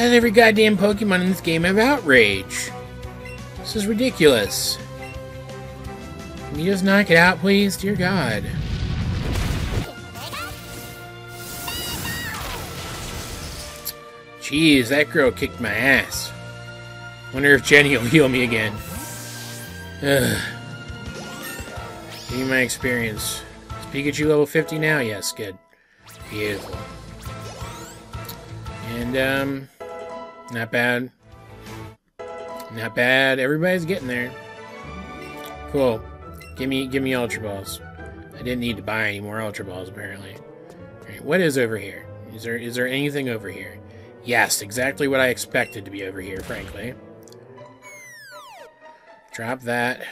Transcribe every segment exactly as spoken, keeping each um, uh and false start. Why did every goddamn Pokemon in this game have outrage? This is ridiculous. Can you just knock it out, please? Dear God. Jeez, that girl kicked my ass. Wonder if Jenny will heal me again. Ugh. Give me my experience. Is Pikachu level fifty now? Yes, good. Beautiful. And, um... not bad. Not bad. Everybody's getting there. Cool. Give me, give me Ultra Balls. I didn't need to buy any more Ultra Balls, apparently. Alright, what is over here? Is there, is there anything over here? Yes, exactly what I expected to be over here, frankly. Drop that.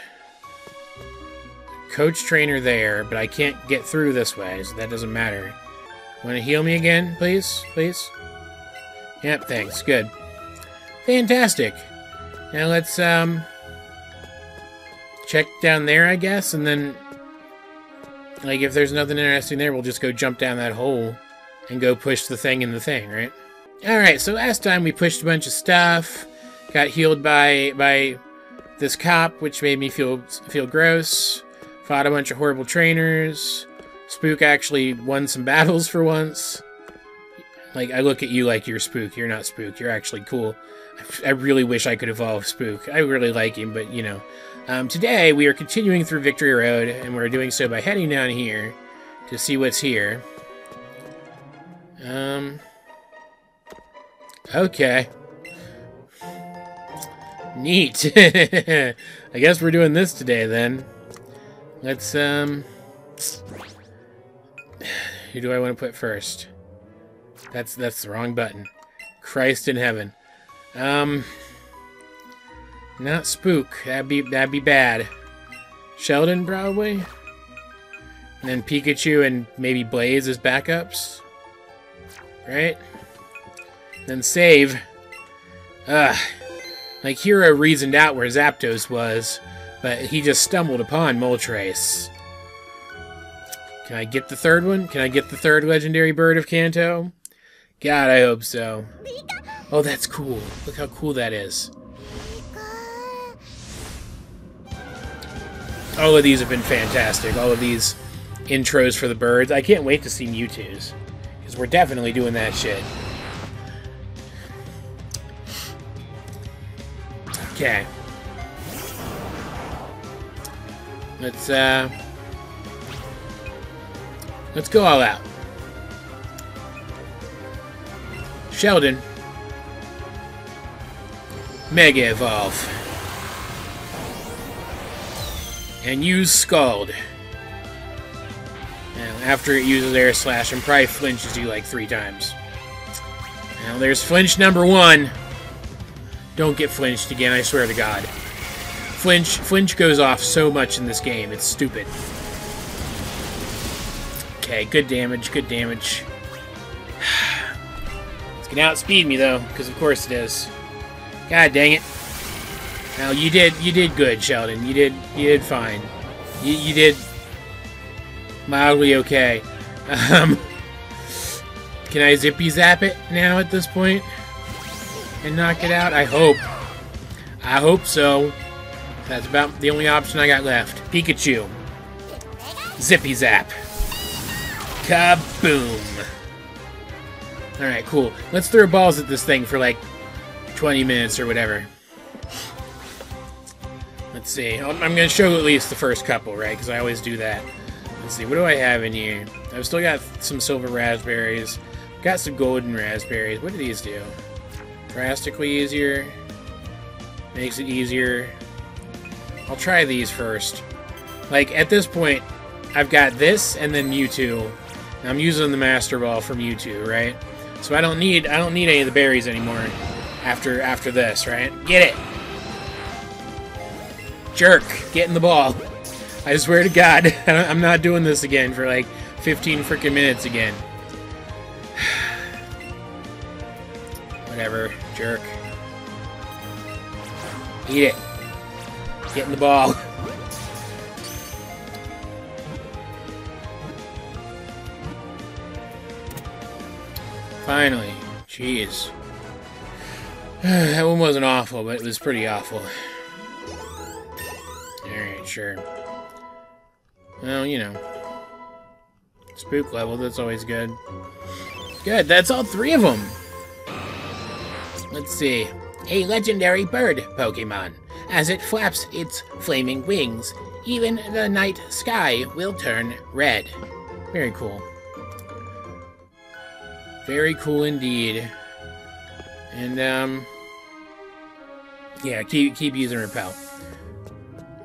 Coach trainer there, but I can't get through this way, so that doesn't matter. Want to heal me again, please? Please? Yep, thanks. Good. Fantastic. Now let's, um... check down there, I guess, and then... like, if there's nothing interesting there, we'll just go jump down that hole and go push the thing in the thing, right? Alright, so last time we pushed a bunch of stuff, got healed by by this cop, which made me feel feel gross, fought a bunch of horrible trainers, Spook actually won some battles for once. Like, I look at you like you're Spook, you're not Spook, you're actually cool. I really wish I could evolve Spook, I really like him, but you know. Um, today, we are continuing through Victory Road, and we're doing so by heading down here to see what's here. Um... Okay. Neat. I guess we're doing this today, then. Let's, um... who do I want to put first? That's, that's the wrong button. Christ in heaven. Um... Not Spook. That'd be, that'd be bad. Sheldon, probably? And then Pikachu and maybe Blaze as backups? Right? Then save. Ugh. Like, Hero reasoned out where Zapdos was, but he just stumbled upon Moltres. Can I get the third one? Can I get the third legendary bird of Kanto? God, I hope so. Oh, that's cool. Look how cool that is. All of these have been fantastic. All of these intros for the birds. I can't wait to see Mewtwo's, because we're definitely doing that shit. Okay. Let's, uh... let's go all out. Sheldon. Mega Evolve. And use Scald. And after it uses Air Slash, and probably flinches you like three times. Now there's flinch number one. Don't get flinched again, I swear to God. Flinch flinch goes off so much in this game, it's stupid. Okay, good damage, good damage. It's gonna outspeed me though, because of course it is. God dang it. Now you did you did good, Sheldon. You did you did fine. You you did mildly okay. Um Can I zippy zap it now at this point? And knock it out? I hope. I hope so. That's about the only option I got left. Pikachu. Zippy Zap. Kaboom. Alright, cool. Let's throw balls at this thing for like twenty minutes or whatever. Let's see. I'm going to show at least the first couple, right? Because I always do that. Let's see. What do I have in here? I've still got some silver raspberries. Got some golden raspberries. What do these do? Drastically easier. Makes it easier. I'll try these first. Like, at this point, I've got this and then Mewtwo. And I'm using the Master Ball from Mewtwo, right? So I don't need I don't need any of the berries anymore after after this, right? Get it! Jerk! Get in the ball! I swear to God, I'm not doing this again for like fifteen freaking minutes again. Whatever, jerk. Eat it. Get in the ball. Finally. Jeez. That one wasn't awful, but it was pretty awful. Alright, sure. Well, you know. Spook level, that's always good. Good, that's all three of them! Let's see. A legendary bird Pokemon. As it flaps its flaming wings, even the night sky will turn red. Very cool. Very cool indeed. And, um... yeah, keep, keep using Repel.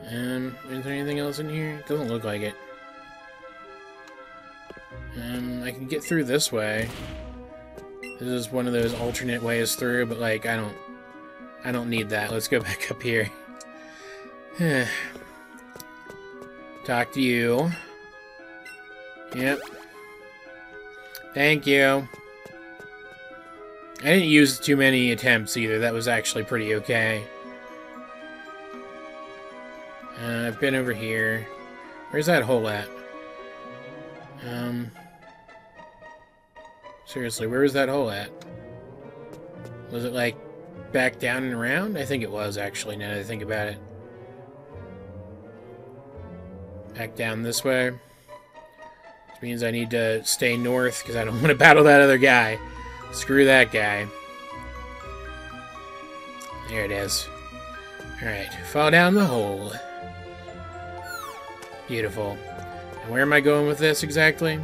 Um, is there anything else in here? It doesn't look like it. Um, I can get through this way. This is one of those alternate ways through, but, like, I don't... I don't need that. Let's go back up here. Talk to you. Yep. Thank you. I didn't use too many attempts either. That was actually pretty okay. Uh, I've been over here. Where's that hole at? Um. Seriously, where was that hole at? Was it like back down and around? I think it was actually, now that I think about it. Back down this way. Which means I need to stay north because I don't want to battle that other guy. Screw that guy. There it is. Alright, fall down the hole. Beautiful. And where am I going with this exactly?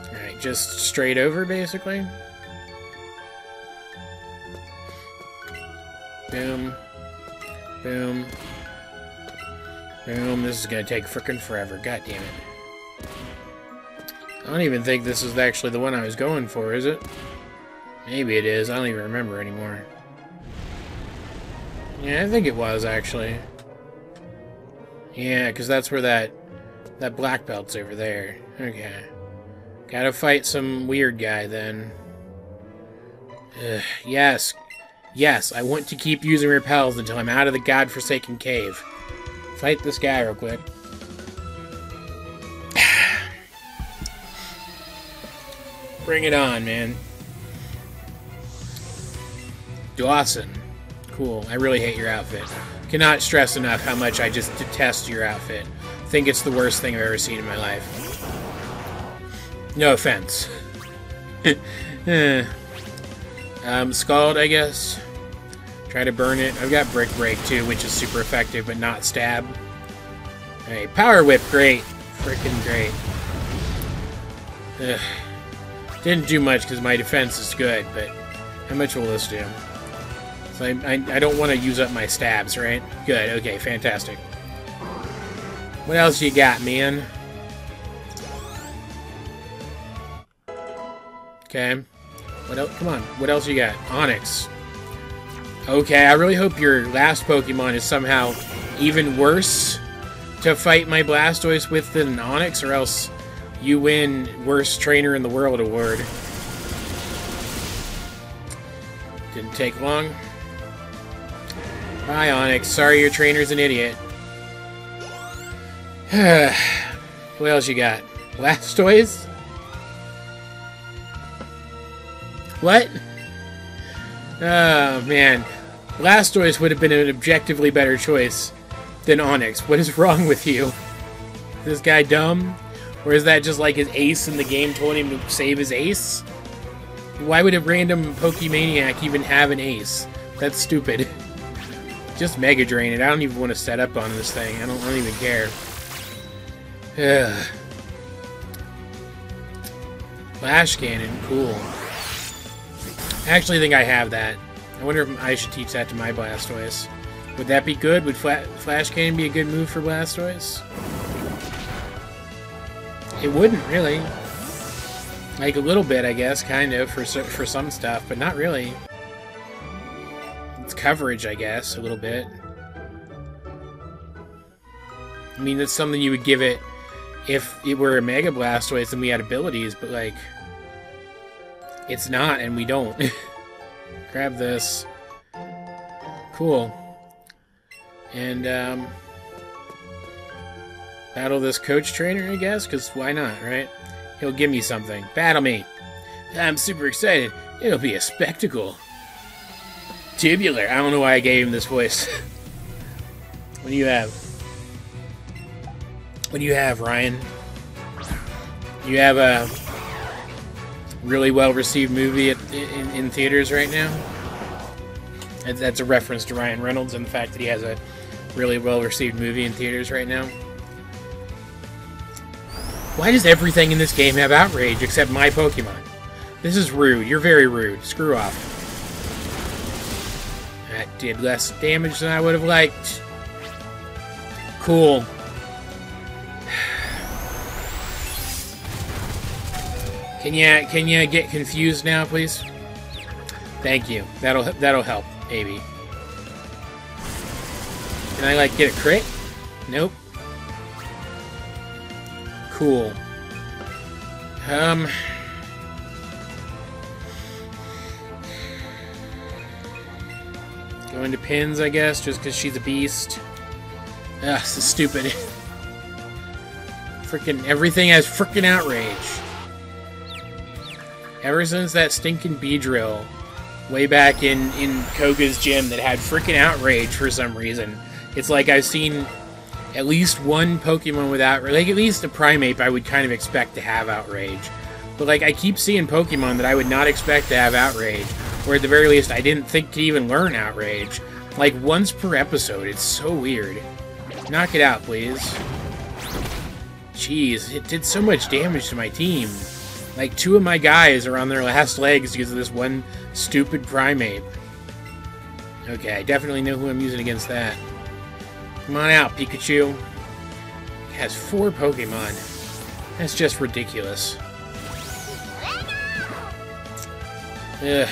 Alright, just straight over, basically. Boom. Boom. Boom. This is gonna take frickin' forever. God damn it. I don't even think this is actually the one I was going for, is it? Maybe it is. I don't even remember anymore. Yeah, I think it was, actually. Yeah, because that's where that that black belt's over there. Okay. Gotta fight some weird guy, then. Ugh, yes. Yes, I want to keep using repels until I'm out of the godforsaken cave. Fight this guy real quick. Bring it on, man. Dawson. Cool. I really hate your outfit. Cannot stress enough how much I just detest your outfit. Think it's the worst thing I've ever seen in my life. No offense. um, Scald, I guess. Try to burn it. I've got Brick Break, too, which is super effective, but not stab. Alright, Power Whip. Great. Frickin' great. Ugh. Didn't do much because my defense is good, but how much will this do? So I, I, I don't want to use up my stabs, right? Good, okay, fantastic. What else you got, man? Okay. What else? Come on, what else you got? Onix. Okay, I really hope your last Pokemon is somehow even worse to fight my Blastoise with than an Onix, or else... you win Worst Trainer in the World award. Didn't take long. Bye, Onix. Sorry your trainer's an idiot. What else you got? Blastoise? What? Oh, man. Blastoise would have been an objectively better choice than Onix. What is wrong with you? Is this guy dumb? Or is that just like his ace in the game told him to save his ace? Why would a random Pokemaniac even have an ace? That's stupid. Just Mega Drain it. I don't even want to set up on this thing. I don't, I don't even care. Ugh. Flash Cannon. Cool. I actually think I have that. I wonder if I should teach that to my Blastoise. Would that be good? Would Fla Flash Cannon be a good move for Blastoise? It wouldn't, really. Like, a little bit, I guess, kind of, for for some stuff, but not really. It's coverage, I guess, a little bit. I mean, that's something you would give it if it were a Mega Blastoise and we had abilities, but, like, it's not, and we don't. Grab this. Cool. And, um... battle this coach trainer, I guess, because why not, right? He'll give me something. Battle me! I'm super excited. It'll be a spectacle. Tubular. I don't know why I gave him this voice. What do you have? What do you have, Ryan? You have a really well-received movie at, in, in theaters right now? That's a reference to Ryan Reynolds and the fact that he has a really well-received movie in theaters right now. Why does everything in this game have outrage except my Pokemon? This is rude. You're very rude. Screw off. That did less damage than I would have liked. Cool. Can you can you get confused now, please? Thank you. That'll that'll help, A B. Can I like get a crit? Nope. Cool. Um. Go into pins, I guess, just because she's a beast. Ugh, this is stupid. Freaking everything has freaking outrage. Ever since that stinking Beedrill way back in, in Koga's gym that had freaking outrage for some reason. It's like I've seen at least one Pokemon without... Like, at least a Primeape I would kind of expect to have outrage. But, like, I keep seeing Pokemon that I would not expect to have outrage. Or at the very least, I didn't think to even learn outrage. Like, once per episode. It's so weird. Knock it out, please. Jeez, it did so much damage to my team. Like, two of my guys are on their last legs because of this one stupid Primeape. Okay, I definitely know who I'm using against that. Come on out, Pikachu. It has four Pokemon. That's just ridiculous. Ugh.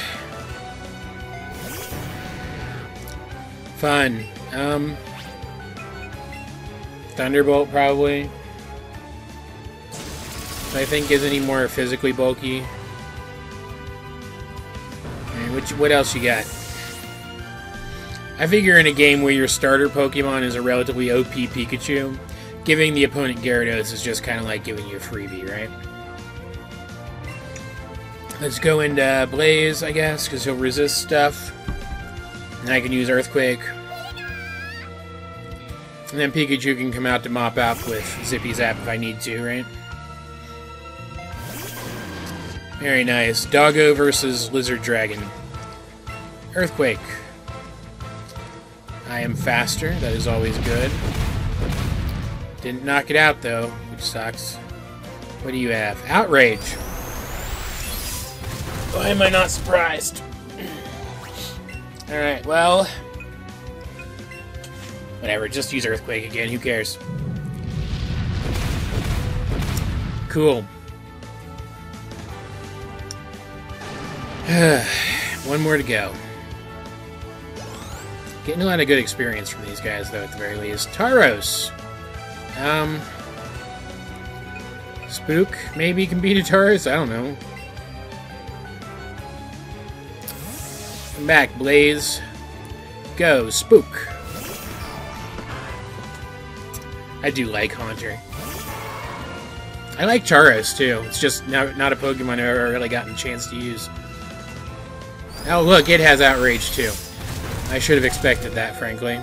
Fun. Um... Thunderbolt, probably. I think isn't he more physically bulky? Right, what, what else you got? I figure in a game where your starter Pokemon is a relatively O P Pikachu, giving the opponent Gyarados is just kind of like giving you a freebie, right? Let's go into Blaze, I guess, because he'll resist stuff. And I can use Earthquake. And then Pikachu can come out to mop up with Zippy Zap if I need to, right? Very nice. Doggo versus Lizard Dragon. Earthquake. I am faster, that is always good. Didn't knock it out though, which sucks. What do you have? Outrage! Why am I not surprised? Alright, well... Whatever, just use Earthquake again, who cares? Cool. One more to go. Getting a lot of good experience from these guys, though, at the very least. Tauros! Um... Spook, maybe, can beat a Tauros? I don't know. Come back, Blaze. Go, Spook. I do like Haunter. I like Tauros, too. It's just not, not a Pokemon I've ever really gotten a chance to use. Oh, look, it has outrage, too. I should have expected that, frankly.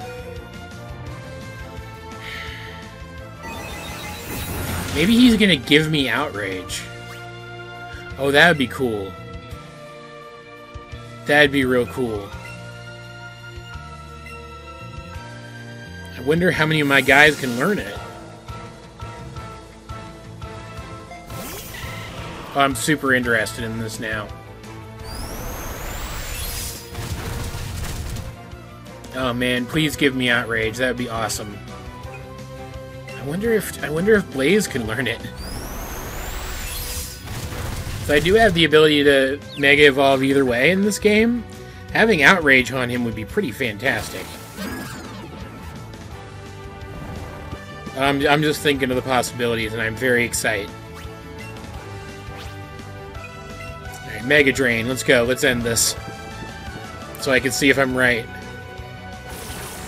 Maybe he's gonna give me outrage. Oh, that would be cool. That'd be real cool. I wonder how many of my guys can learn it. Oh, I'm super interested in this now. Oh man, please give me outrage. That would be awesome. I wonder if I wonder if Blaze can learn it. So I do have the ability to Mega Evolve either way in this game. Having outrage on him would be pretty fantastic. I'm I'm just thinking of the possibilities, and I'm very excited. All right, Mega Drain. Let's go. Let's end this, so I can see if I'm right.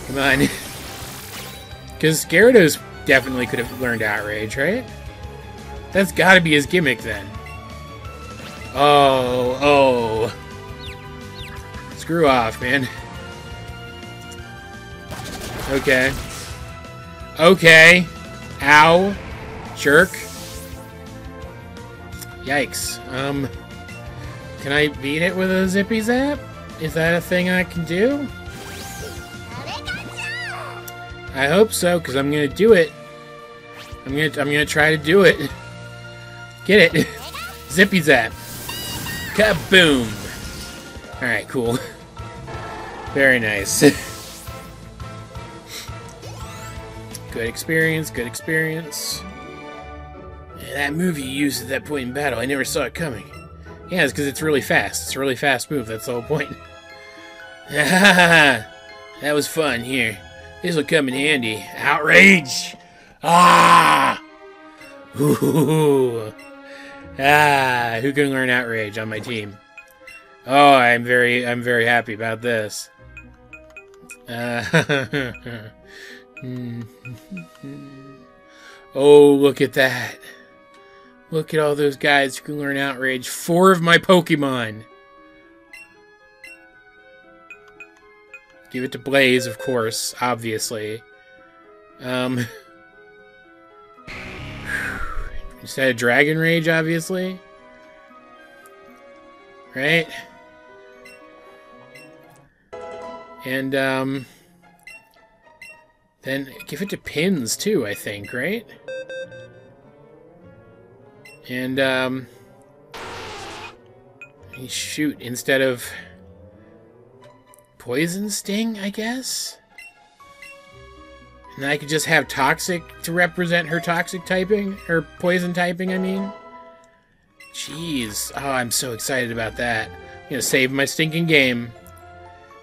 Come on. Because Gyarados definitely could have learned outrage, right? That's gotta be his gimmick, then. Oh, oh. Screw off, man. Okay. Okay. Ow. Jerk. Yikes. Um, can I beat it with a zippy zap? Is that a thing I can do? I hope so, because I'm gonna do it. I'm gonna I'm gonna try to do it. Get it. Zippy zap. Kaboom. Alright, cool. Very nice. Good experience, good experience. Yeah, that move you used at that point in battle, I never saw it coming. Yeah, it's because it's really fast. It's a really fast move, that's the whole point. That was fun, here. This will come in handy. Outrage! Ah! Ooh! Ah! Who can learn outrage on my team? Oh, I'm very, I'm very happy about this. Uh, oh, look at that! Look at all those guys who can learn outrage. Four of my Pokemon. Give it to Blaze, of course, obviously. Um, instead of Dragon Rage, obviously. Right? And, um... then give it to Pins, too, I think, right? And, um... shoot, instead of... Poison Sting, I guess? And I could just have Toxic to represent her toxic typing? Her poison typing, I mean? Jeez. Oh, I'm so excited about that. I'm gonna save my stinking game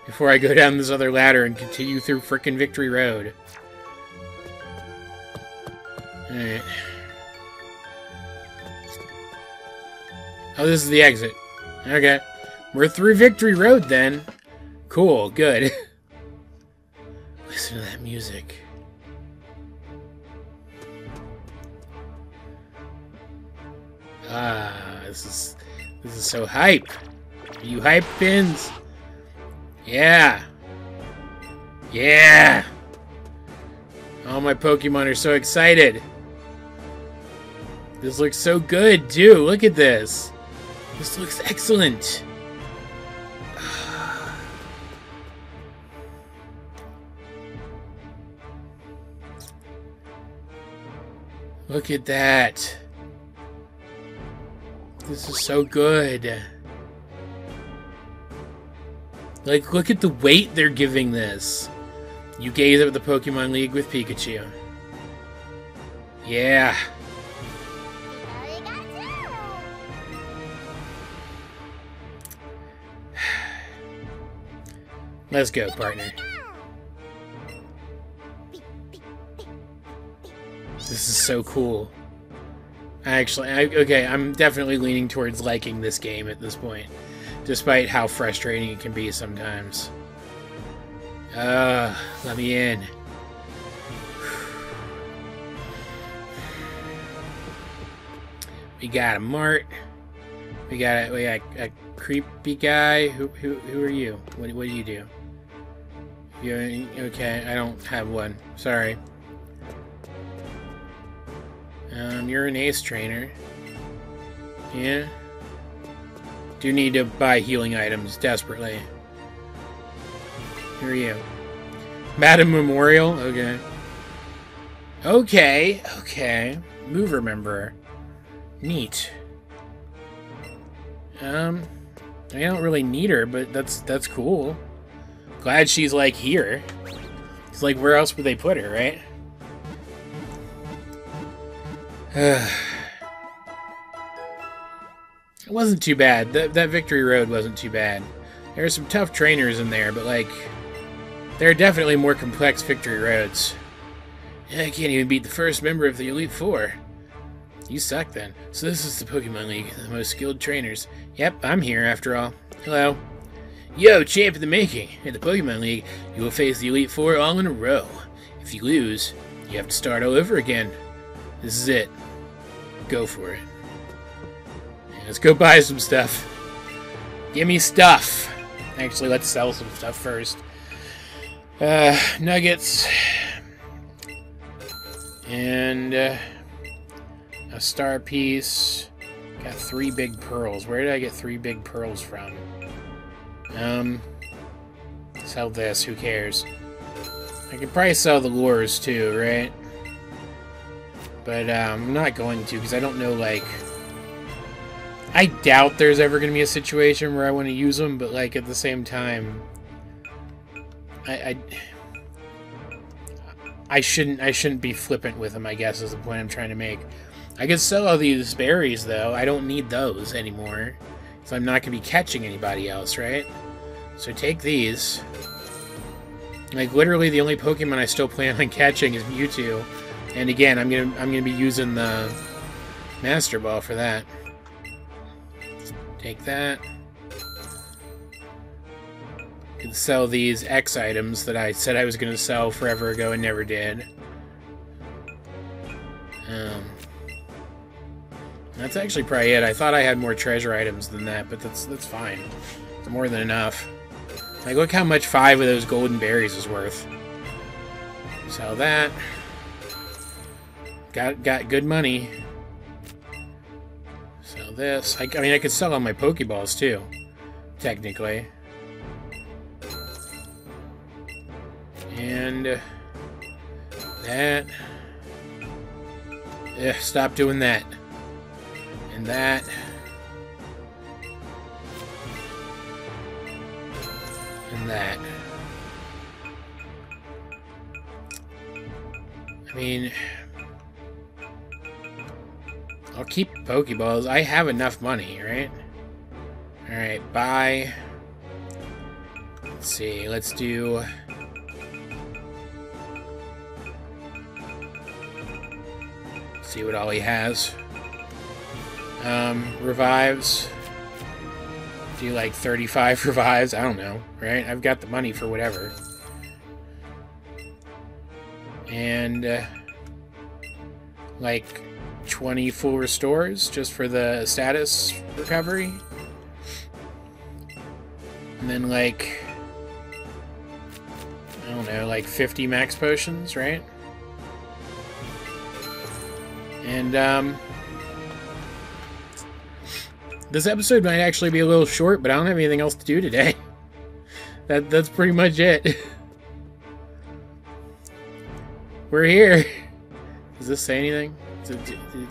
before I go down this other ladder and continue through frickin' Victory Road. Alright. Oh, this is the exit. Okay. We're through Victory Road, then. Cool, good. Listen to that music. Ah, this is this is so hype. Are you hype, Pins? Yeah. Yeah. All my Pokemon are so excited. This looks so good, too. Look at this. This looks excellent. Look at that. This is so good. Like, look at the weight they're giving this. You gaze up at the Pokemon League with Pikachu. Yeah. Let's go, partner. This is so cool. I actually, I, okay, I'm definitely leaning towards liking this game at this point, despite how frustrating it can be sometimes. Uh, let me in. We got a Mart. We got a, we got a, a creepy guy. Who who who are you? What what do you do? You okay? I don't have one. Sorry. Um, you're an ace trainer. Yeah. Do need to buy healing items desperately. Who are you? Madam Memorial? Okay. Okay, okay. Move remember. Neat. Um, I don't really need her, but that's that's cool. Glad she's like here. It's like where else would they put her, right? It wasn't too bad. That, that Victory Road wasn't too bad. There were some tough trainers in there, but, like, there are definitely more complex Victory Roads. I can't even beat the first member of the Elite Four. You suck, then. So this is the Pokemon League, the most skilled trainers. Yep, I'm here, after all. Hello. Yo, champ in the making. In the Pokemon League, you will face the Elite Four all in a row. If you lose, you have to start all over again. This is it. Go for it. Let's go buy some stuff. Give me stuff. Actually, let's sell some stuff first. Uh, nuggets. And uh, a star piece. Got three big pearls. Where did I get three big pearls from? Um, sell this. Who cares? I could probably sell the lures too, right? But uh, I'm not going to, because I don't know, like... I doubt there's ever going to be a situation where I want to use them, but, like, at the same time... I, I... I shouldn't I shouldn't be flippant with them, I guess, is the point I'm trying to make. I could sell all these berries, though. I don't need those anymore. So I'm not going to be catching anybody else, right? So take these. Like, literally the only Pokemon I still plan on catching is Mewtwo. And again, I'm gonna I'm gonna be using the Master Ball for that. Take that. Can sell these X items that I said I was gonna sell forever ago and never did. Um, that's actually probably it. I thought I had more treasure items than that, but that's that's fine. It's more than enough. Like, look how much five of those golden berries is worth. Sell that. Got got good money. Sell this. I, I mean, I could sell all my Pokeballs too, technically. And uh, that. Ugh, stop doing that. And that. And that. I mean, I'll keep Pokeballs. I have enough money, right? Alright, buy. Let's see, let's do... Let's see what all he has. Um, revives. Do like thirty-five revives? I don't know, right? I've got the money for whatever. And, uh, like, twenty full restores just for the status recovery. And then, like, I don't know, like fifty max potions, right? And, um,. This episode might actually be a little short, but I don't have anything else to do today. That that's pretty much it. We're here. Does this say anything?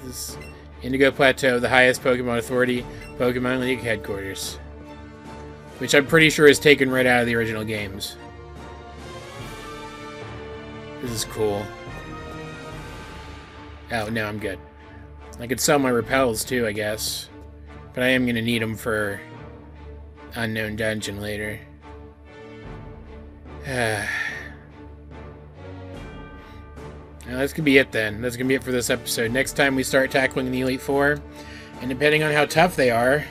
This Indigo Plateau, the highest Pokemon authority, Pokemon League headquarters. Which I'm pretty sure is taken right out of the original games. This is cool. Oh, no, I'm good. I could sell my repels too, I guess. But I am going to need them for Unknown Dungeon later. Now, that's going to be it then. That's going to be it for this episode. Next time we start tackling the Elite Four. And depending on how tough they are,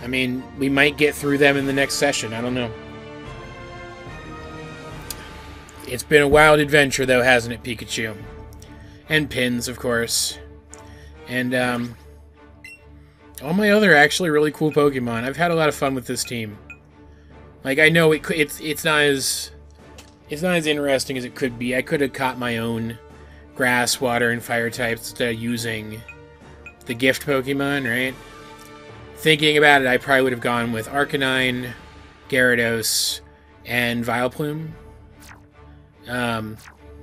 I mean, we might get through them in the next session. I don't know. It's been a wild adventure, though, hasn't it, Pikachu? And Pins, of course. And, um... all my other actually really cool Pokemon. I've had a lot of fun with this team. Like, I know it, it's it's not as it's not as interesting as it could be. I could have caught my own grass, water, and fire types instead of using the gift Pokemon, right? Thinking about it, I probably would have gone with Arcanine, Gyarados, and Vileplume. Um,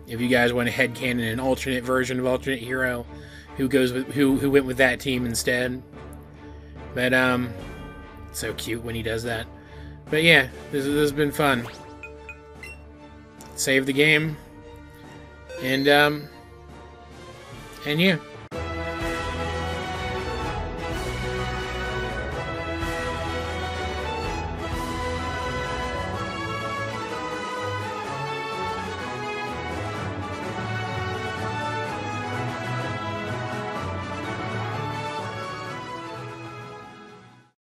if you guys want a headcanon, an alternate version of alternate hero, who goes with who who went with that team instead. But, um, it's so cute when he does that. But yeah, this, this has been fun. Save the game. And, um, and yeah.